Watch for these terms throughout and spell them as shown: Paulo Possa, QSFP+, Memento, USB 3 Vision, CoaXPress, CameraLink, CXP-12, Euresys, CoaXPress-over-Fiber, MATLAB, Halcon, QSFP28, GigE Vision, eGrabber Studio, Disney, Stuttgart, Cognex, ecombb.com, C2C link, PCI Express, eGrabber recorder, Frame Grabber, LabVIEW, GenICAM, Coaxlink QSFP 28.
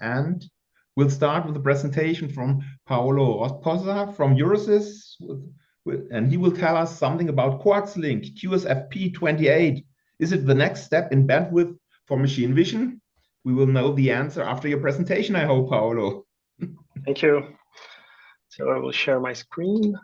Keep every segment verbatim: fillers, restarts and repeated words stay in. and we'll start with a presentation from Paulo Possa from Euresys, and he will tell us something about CoaXLink Q S F P twenty-eight. Is it the next step in bandwidth for machine vision? We will know the answer after your presentation, I hope, Paulo. Thank you. So I will share my screen.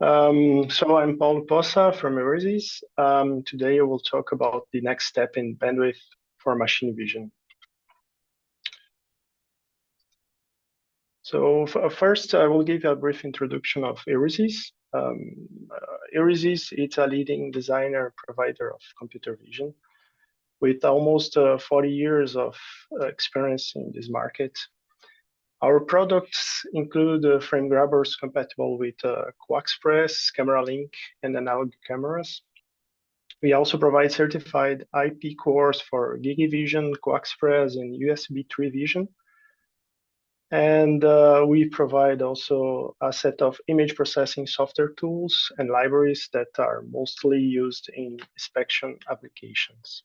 Um, so I'm Paulo Possa from Euresys. Um, today I will talk about the next step in bandwidth for machine vision. So first, I will give you a brief introduction of Euresys. Um, uh, Euresys is a leading designer provider of computer vision with almost uh, forty years of uh, experience in this market. Our products include uh, frame grabbers compatible with uh, CoaXPress, CameraLink, and analog cameras. We also provide certified I P cores for GigE Vision, CoaXPress, and U S B three Vision. And uh, we provide also a set of image processing software tools and libraries that are mostly used in inspection applications.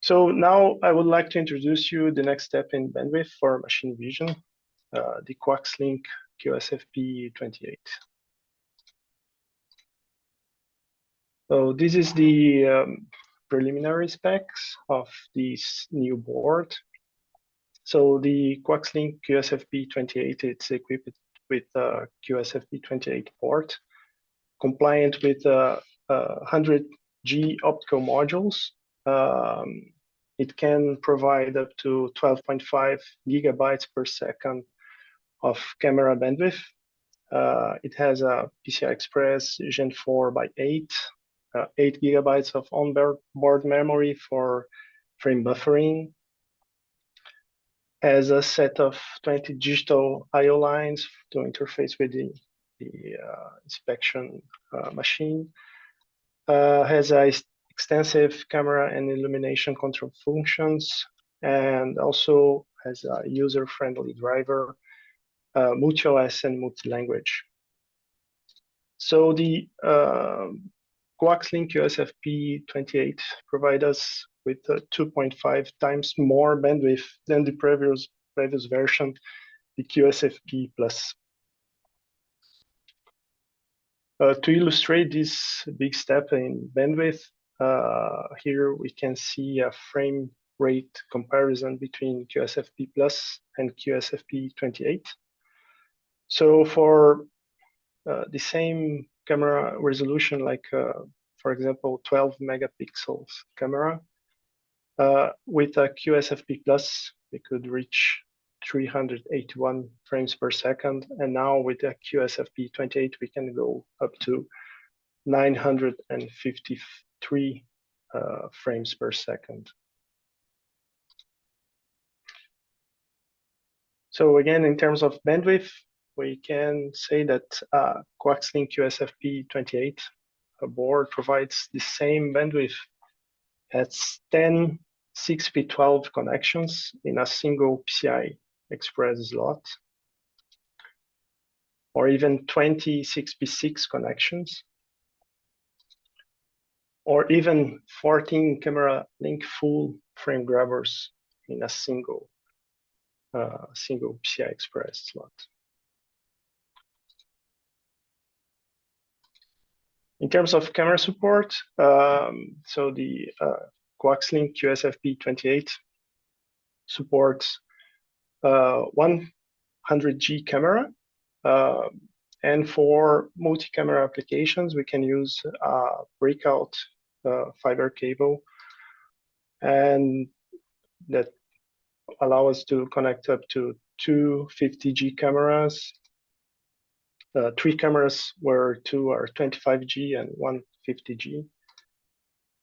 So now I would like to introduce you the next step in bandwidth for machine vision, uh, the CoaXLink Q S F P twenty-eight. So this is the um, preliminary specs of this new board. So the CoaXLink Q S F P twenty-eight, it's equipped with a Q S F P twenty-eight port, compliant with uh, uh, one hundred G optical modules. Um, It can provide up to twelve point five gigabytes per second of camera bandwidth. Uh, it has a P C I Express Gen four by eight, uh, eight gigabytes of onboard memory for frame buffering. Has a set of twenty digital I O lines to interface with the, the uh, inspection uh, machine. Uh, has a extensive camera and illumination control functions, and also has a user-friendly driver, uh, multi-O S and multi-language. So the uh, CoaXLink Q S F P twenty-eight provides us with uh, two point five times more bandwidth than the previous, previous version, the Q S F P plus. Uh, to illustrate this big step in bandwidth, Uh, here we can see a frame rate comparison between Q S F P plus and Q S F P twenty-eight. So for uh, the same camera resolution, like uh, for example, twelve megapixels camera, uh, with a Q S F P plus, we could reach three hundred eighty-one frames per second. And now with a Q S F P twenty-eight, we can go up to nine hundred fifty-three uh, frames per second. So again, in terms of bandwidth, we can say that uh, CoaXLink Q S F P twenty-eight board provides the same bandwidth as ten C X P twelve connections in a single P C I Express slot, or even twenty C X P six connections, or even fourteen CameraLink full frame grabbers in a single uh, single P C I Express slot. In terms of camera support, um, so the uh, CoaXLink Q S F P twenty-eight supports uh, one hundred G camera, uh, and for multi-camera applications, we can use a breakout Uh, fiber cable, and that allow us to connect up to two fifty G cameras, uh, three cameras where two are twenty-five G and one fifty G,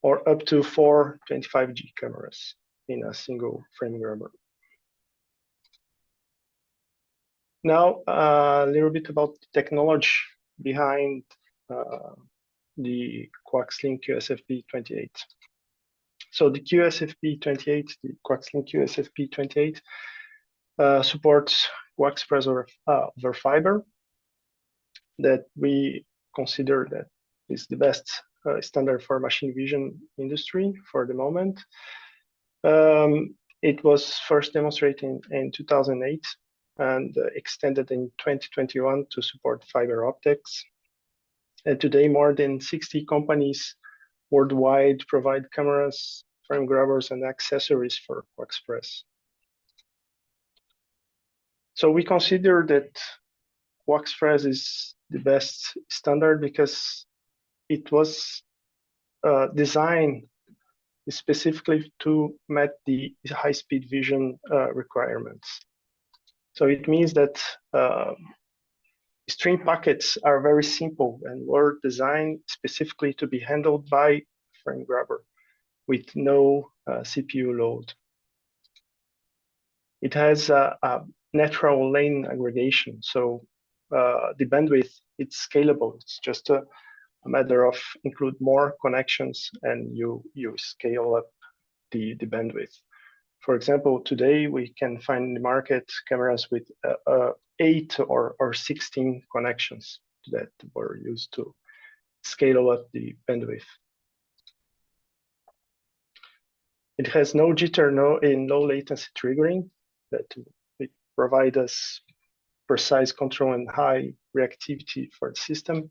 or up to four twenty-five G cameras in a single frame grabber. Now uh, a little bit about the technology behind uh, the CoaXLink Q S F P twenty-eight. So the Q S F P twenty-eight, the CoaXLink Q S F P twenty-eight uh, supports CoaXPress over, uh, over fiber, that we consider that is the best uh, standard for machine vision industry for the moment. Um, it was first demonstrated in, in two thousand eight and uh, extended in twenty twenty-one to support fiber optics. And today, more than sixty companies worldwide provide cameras, frame grabbers, and accessories for CoaXPress. So we consider that CoaXPress is the best standard because it was uh, designed specifically to meet the high-speed vision uh, requirements. So it means that uh, stream packets are very simple and were designed specifically to be handled by frame grabber with no uh, C P U load. It has a, a natural lane aggregation, so uh, the bandwidth, it's scalable. It's just a, a matter of include more connections and you, you scale up the, the bandwidth. For example, today we can find in the market cameras with uh, uh, eight or, or sixteen connections that were used to scale up the bandwidth. It has no jitter, no in low latency triggering that it provides us precise control and high reactivity for the system.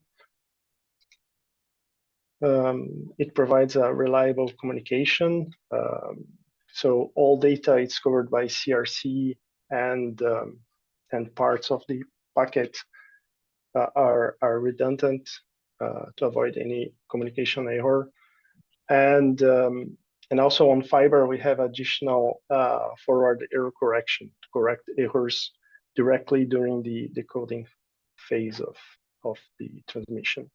Um, it provides a reliable communication. Um, so all data is covered by C R C and um, and parts of the packet uh, are, are redundant uh, to avoid any communication error. And, um, and also on fiber, we have additional uh, forward error correction to correct errors directly during the decoding phase of, of the transmission.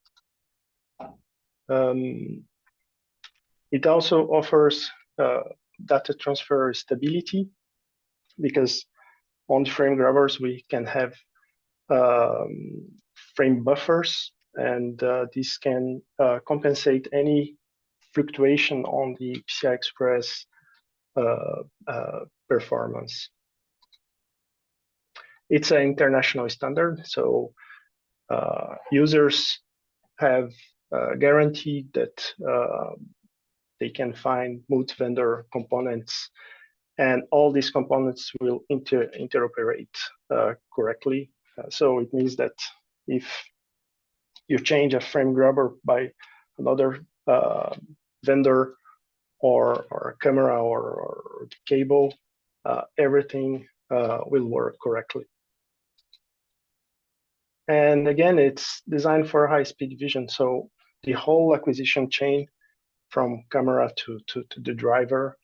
Um, it also offers uh, data transfer stability because on frame grabbers, we can have um, frame buffers, and uh, this can uh, compensate any fluctuation on the P C I Express uh, uh, performance. It's an international standard, so uh, users have uh, guaranteed that uh, they can find multi-vendor components, and all these components will inter interoperate uh, correctly. Uh, so it means that if you change a frame grabber by another uh, vendor or, or a camera or, or the cable, uh, everything uh, will work correctly. And again, it's designed for high-speed vision. So the whole acquisition chain from camera to, to, to the driver,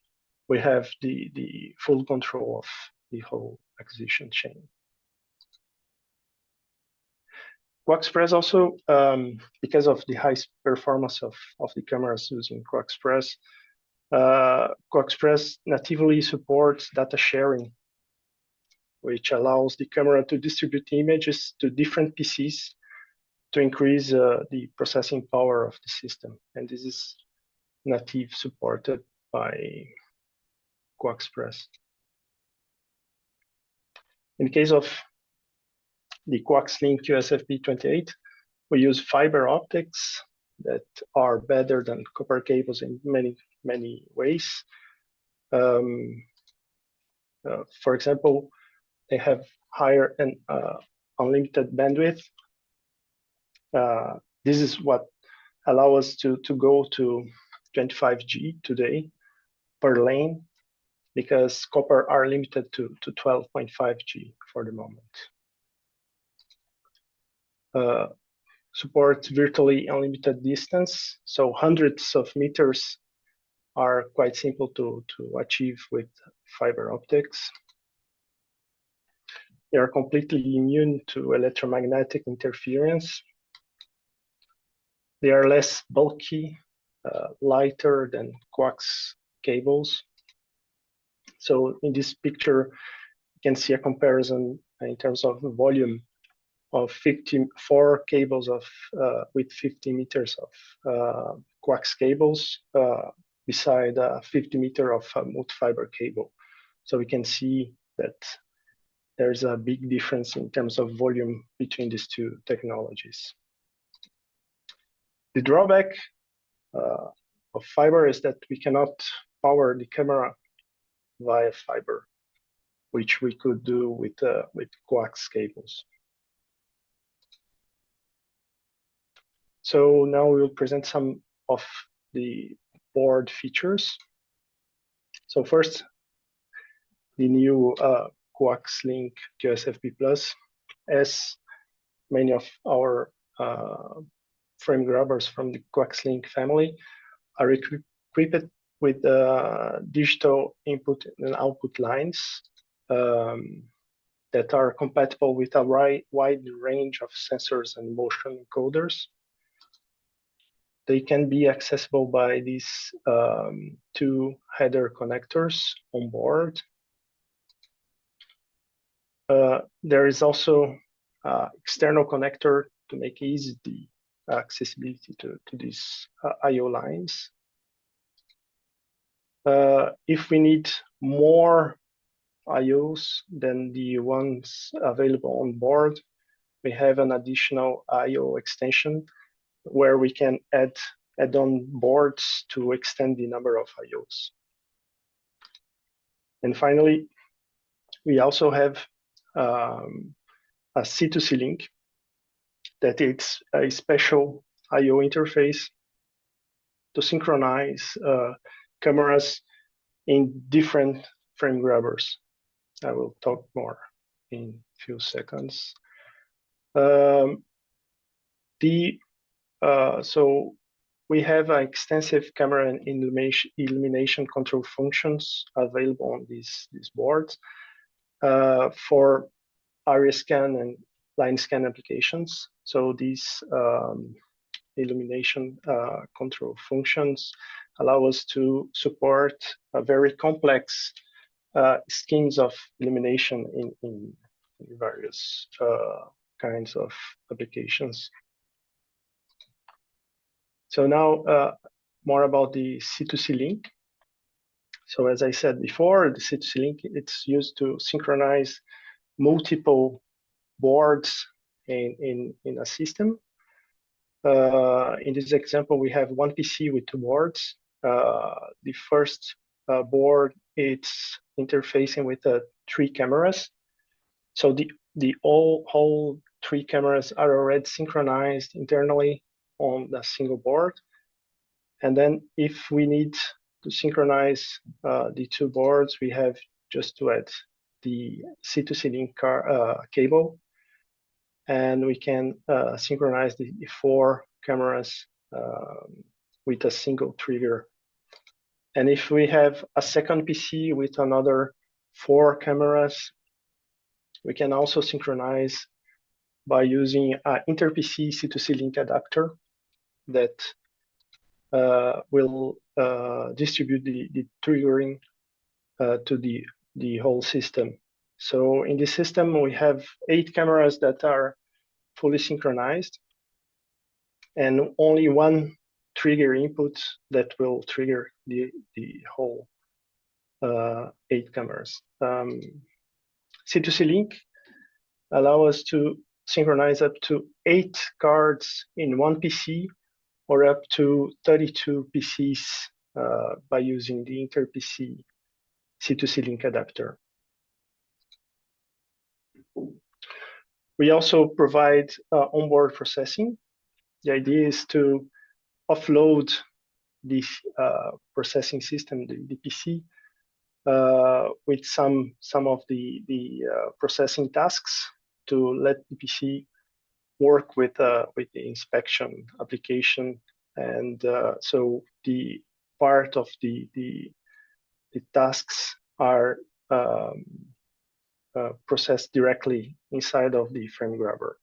we have the, the full control of the whole acquisition chain. CoaXPress also, um, because of the high performance of, of the cameras using CoaXPress, uh, CoaXPress natively supports data sharing, which allows the camera to distribute images to different P Cs to increase uh, the processing power of the system. And this is native supported by CoaXPress. In the case of the Coaxlink Q S F P twenty-eight, we use fiber optics that are better than copper cables in many, many ways. Um, uh, for example, they have higher and uh, unlimited bandwidth. Uh, this is what allows us to, to go to twenty-five G today per lane, because copper are limited to, to twelve point five G for the moment. Uh, supports virtually unlimited distance, so hundreds of meters are quite simple to, to achieve with fiber optics. They are completely immune to electromagnetic interference. They are less bulky, uh, lighter than coax cables. So in this picture, you can see a comparison in terms of volume of fifty-four cables of uh, with fifty meters of uh, coax cables uh, beside uh, fifty meter of uh, multi-fiber cable. So we can see that there is a big difference in terms of volume between these two technologies. The drawback uh, of fiber is that we cannot power the camera via fiber, which we could do with uh, with coax cables. So now we will present some of the board features. So first, the new uh, CoaXLink Q S F P plus. As many of our uh, frame grabbers from the CoaXLink family are equipped with uh, digital input and output lines um, that are compatible with a wide range of sensors and motion encoders. They can be accessible by these um, two header connectors on board. Uh, there is also uh, external connector to make easy the accessibility to, to these uh, I O lines. Uh, if we need more I Os than the ones available on board, we have an additional I O extension where we can add add-on boards to extend the number of I Os. And finally, we also have um, a C two C link that it's a special I O interface to synchronize uh, cameras in different frame grabbers. I will talk more in a few seconds. Um, the Uh, so we have uh, extensive camera and illumination, illumination control functions available on these, these boards uh, for area scan and line scan applications. So these um, illumination uh, control functions allow us to support a very complex uh, schemes of illumination in, in various uh, kinds of applications. So now uh, more about the C two C link. So as I said before, the C two C link, it's used to synchronize multiple boards in, in, in a system. Uh, in this example, we have one P C with two boards. Uh, the first uh, board, it's interfacing with uh, three cameras. So the, the all, whole three cameras are already synchronized internally on a single board. And then if we need to synchronize uh, the two boards, we have just to add the C two C link car, uh, cable, and we can uh, synchronize the four cameras um, with a single trigger. And if we have a second P C with another four cameras, we can also synchronize by using an inter-P C C two C link adapter that uh, will uh, distribute the, the triggering uh, to the, the whole system. So in this system, we have eight cameras that are fully synchronized and only one trigger input that will trigger the, the whole uh, eight cameras. Um, C two C link allows us to synchronize up to eight cards in one P C or up to thirty-two P Cs uh, by using the inter-P C C two C link adapter. We also provide uh, onboard processing. The idea is to offload this uh, processing system, the, the P C, uh, with some, some of the, the uh, processing tasks to let the P C work with uh, with the inspection application, and uh, so the part of the the, the tasks are um, uh, processed directly inside of the frame grabber.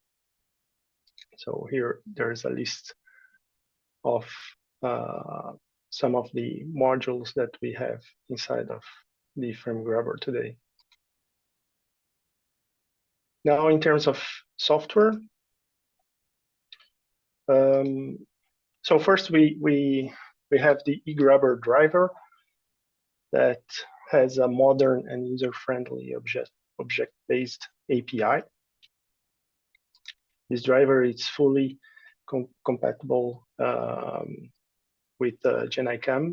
So here there is a list of uh, some of the modules that we have inside of the frame grabber today. Now, in terms of software, um, so first we we we have the eGrabber driver that has a modern and user-friendly object object-based A P I. This driver is fully com compatible um, with uh, GenICAM.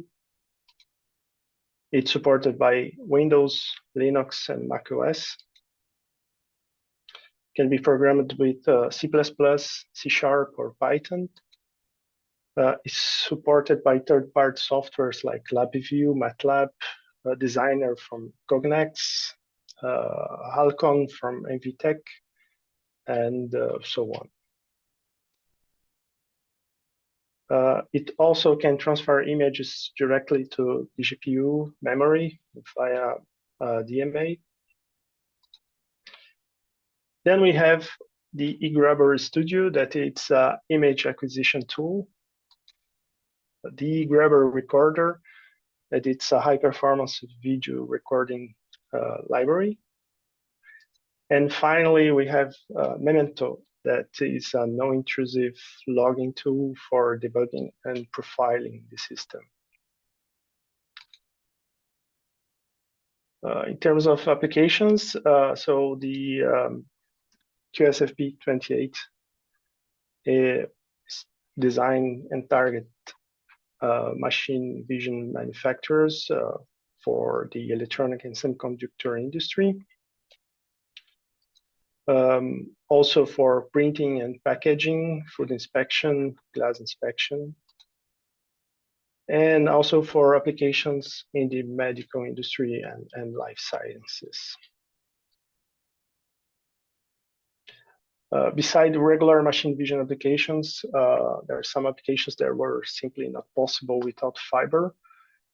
It's supported by Windows, Linux, and macOS. Can be programmed with uh, C plus plus, C Sharp, or Python. Uh, it's supported by third-party softwares like LabVIEW, MATLAB, uh, Designer from Cognex, uh, Halcon from M V Tech, and uh, so on. Uh, it also can transfer images directly to the G P U memory via uh, D M A. Then we have the eGrabber Studio, that it's an image acquisition tool. The eGrabber recorder, that it's a high-performance video recording uh, library. And finally, we have uh, Memento, that is a non-intrusive logging tool for debugging and profiling the system. Uh, in terms of applications, uh, so the um, Q S F P twenty-eight is designed and target uh, machine vision manufacturers uh, for the electronic and semiconductor industry. Um, also for printing and packaging, food inspection, glass inspection, and also for applications in the medical industry and, and life sciences. Uh, beside regular machine vision applications, uh, there are some applications that were simply not possible without fiber.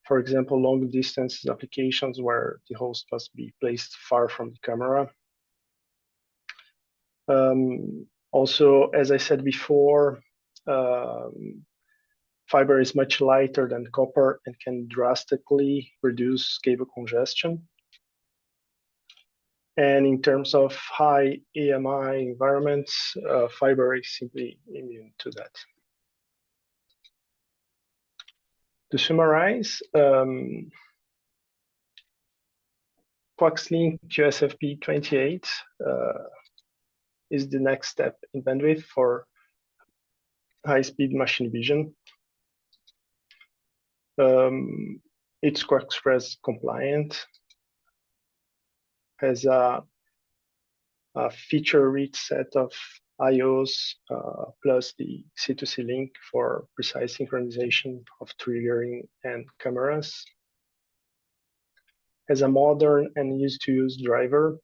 For example, long distance applications where the host must be placed far from the camera. Um, also, as I said before, um, fiber is much lighter than copper and can drastically reduce cable congestion. And in terms of high A M I environments, uh, fiber is simply immune to that. To summarize, um, CoaXLink Q S F P twenty-eight uh, is the next step in bandwidth for high-speed machine vision. Um, it's CoaXPress compliant, has a, a feature-rich set of I Os uh, plus the C two C link for precise synchronization of triggering and cameras, has a modern and easy-to-use driver,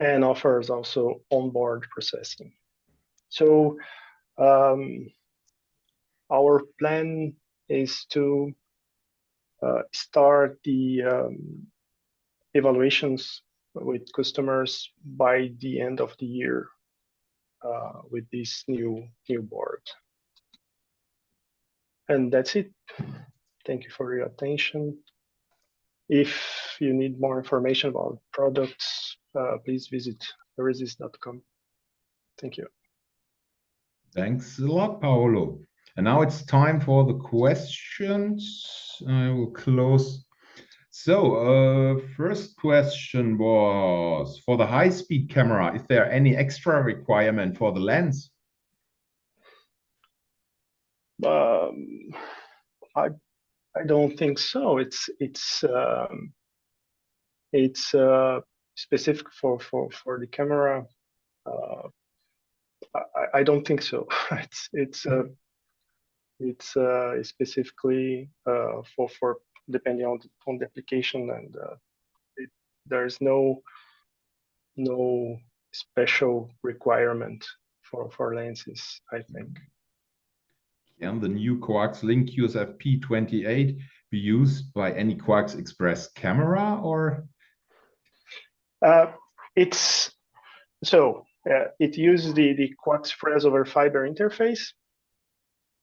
and offers also onboard processing. So um, our plan is to uh, start the um, evaluations with customers by the end of the year uh, with this new, new board. And that's it. Thank you for your attention. If you need more information about products, Uh, please visit Euresys dot com. Thank you. Thanks a lot, Paulo. And now it's time for the questions. I will close. So, uh, first question was, for the high-speed camera, is there any extra requirement for the lens? Um, I I don't think so. It's it's um, it's. Uh, specific for, for, for the camera, uh, I, I don't think so. It's it's uh, it's uh, specifically uh, for for depending on the, on the application, and uh, it, there is no no special requirement for for lenses, I think. Can the new CoaXLink Q S F P twenty-eight be used by any CoaXPress camera or? Uh, it's so uh, it uses the, the CoaXPress over fiber interface.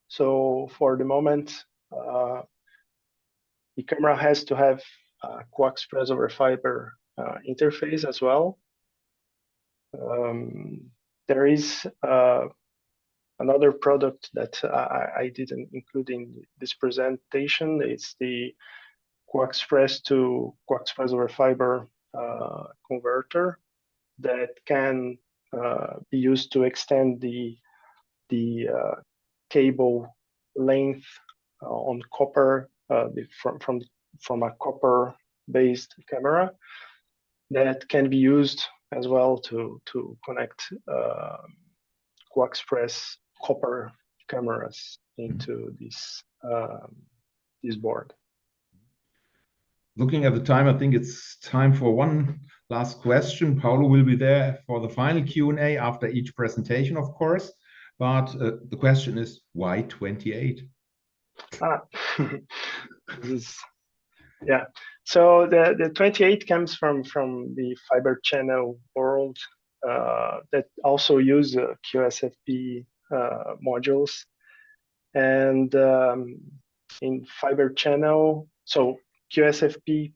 So for the moment, uh, the camera has to have a CoaXPress over fiber uh, interface as well. Um, there is uh, another product that I, I didn't include in this presentation. It's the CoaXPress to CoaXPress over fiber Uh, converter that can uh, be used to extend the the uh, cable length uh, on copper uh, from from from a copper-based camera that can be used as well to to connect uh, CoaXPress copper cameras into this um, this board. Looking at the time, I think it's time for one last question. Paulo will be there for the final Q and A after each presentation, of course. But uh, the question is, why twenty-eight? Ah, this is, yeah. So the, the twenty-eight comes from from the fiber channel world uh, that also use uh, Q S F P uh, modules, and um, in fiber channel, so Q S F P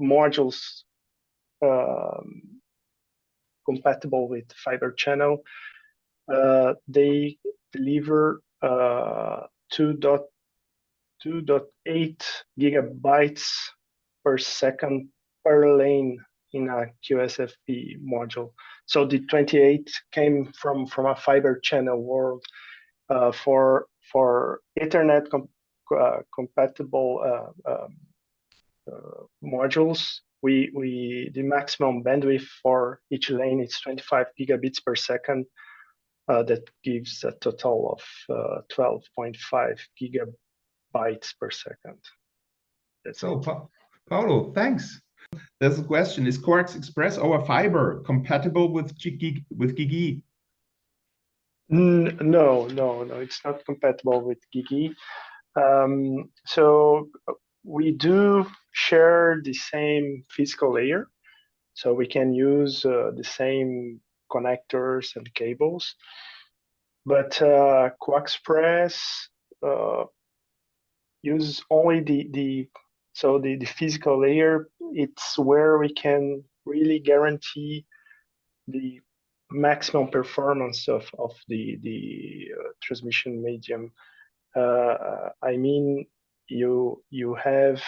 modules um, compatible with fiber channel, uh, they deliver uh, two point eight gigabytes per second per lane in a Q S F P module. So the twenty-eight came from from a fiber channel world uh, for for Ethernet comp Uh, compatible uh, um, uh, modules. We we the maximum bandwidth for each lane is twenty-five gigabits per second. Uh, that gives a total of uh, twelve point five gigabytes per second. That's so, pa Paulo, thanks. There's a question: is CoaXPress over fiber compatible with GigE? With GigE? Mm, no, no, no. It's not compatible with GigE. Um, so we do share the same physical layer, so we can use uh, the same connectors and cables, but uh, CoaXPress uh, uses only the, the so the, the physical layer. It's where we can really guarantee the maximum performance of, of the, the uh, transmission medium. Uh, I mean, you you have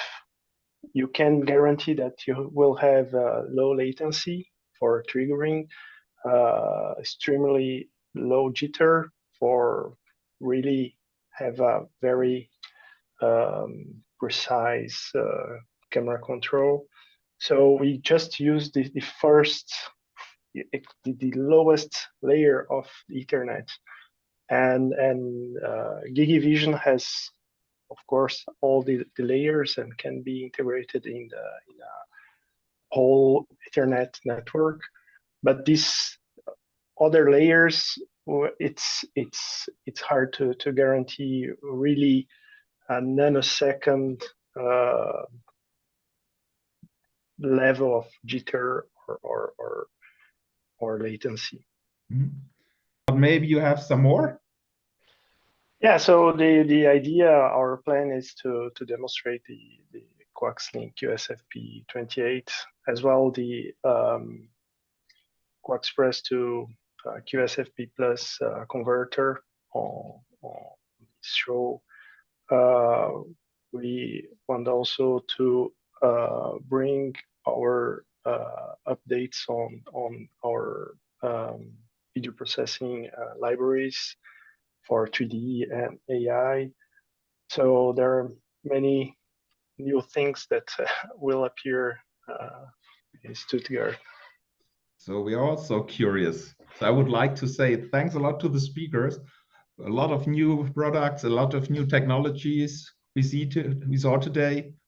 you can guarantee that you will have uh, low latency for triggering, uh, extremely low jitter for really have a very um, precise uh, camera control. So we just use the, the first the, the lowest layer of Ethernet. And, and uh, GigE Vision has, of course, all the, the layers and can be integrated in the in a whole Ethernet network. But these other layers, it's it's it's hard to to guarantee really a nanosecond uh, level of jitter or or or, or latency. Mm-hmm. Maybe you have some more? Yeah, so the, the idea, our plan is to, to demonstrate the, the CoaXLink Q S F P twenty-eight, as well the um, CoaXPress to uh, Q S F P plus uh, converter on, on this show. Uh, we want also to uh, bring our uh, updates on, on our um, video processing uh, libraries for three D and A I. So there are many new things that uh, will appear uh, in Stuttgart. So we are also curious. So I would like to say thanks a lot to the speakers. A lot of new products, a lot of new technologies we see to, we saw today.